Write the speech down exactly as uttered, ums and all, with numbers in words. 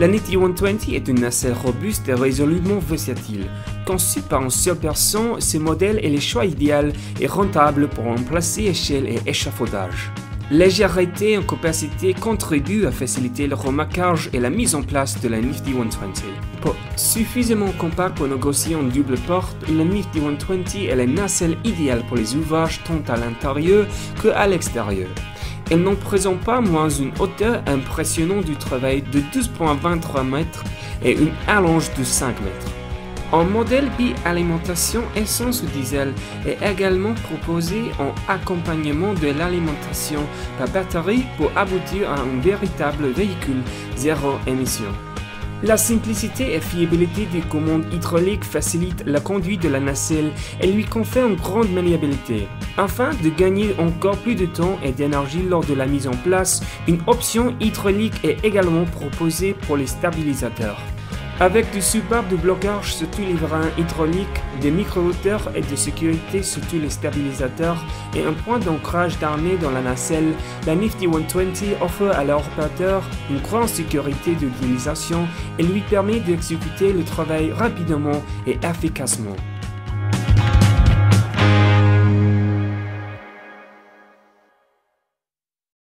La N I T one twenty est une nacelle robuste et résolument versatile. Conçue par un seul personne, ce modèle est le choix idéal et rentable pour remplacer échelle et échafaudage. Légèreté et capacité contribuent à faciliter le remorquage et la mise en place de la N I F T one twenty. Pour suffisamment compact pour négocier en double porte, la N I F T one twenty est la nacelle idéale pour les ouvrages tant à l'intérieur qu'à l'extérieur. Elle n'en présente pas moins une hauteur impressionnante du travail de douze virgule vingt-trois mètres et une allonge de cinq mètres. Un modèle bi-alimentation essence ou diesel est également proposé en accompagnement de l'alimentation par batterie pour aboutir à un véritable véhicule zéro émission. La simplicité et fiabilité des commandes hydrauliques facilitent la conduite de la nacelle et lui confère une grande maniabilité. Afin de gagner encore plus de temps et d'énergie lors de la mise en place, une option hydraulique est également proposée pour les stabilisateurs. Avec du support de blocage sur tous les vérins hydrauliques, des micro-hauteurs et de sécurité sur tous les stabilisateurs et un point d'ancrage d'armée dans la nacelle, la N I F T one twenty offre à l'opérateur une grande sécurité d'utilisation et lui permet d'exécuter le travail rapidement et efficacement.